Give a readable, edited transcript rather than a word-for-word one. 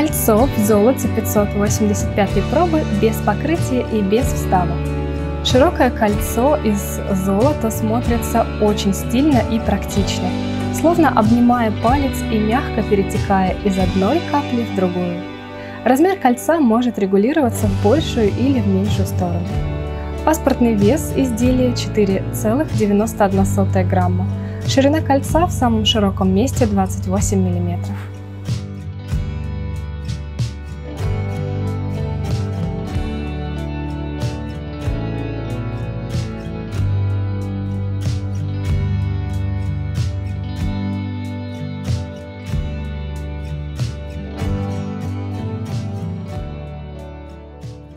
Кольцо в золоте 585 пробы без покрытия и без вставок. Широкое кольцо из золота смотрится очень стильно и практично, словно обнимая палец и мягко перетекая из одной капли в другую. Размер кольца может регулироваться в большую или в меньшую сторону. Паспортный вес изделия 4,91 грамма. Ширина кольца в самом широком месте 28 мм.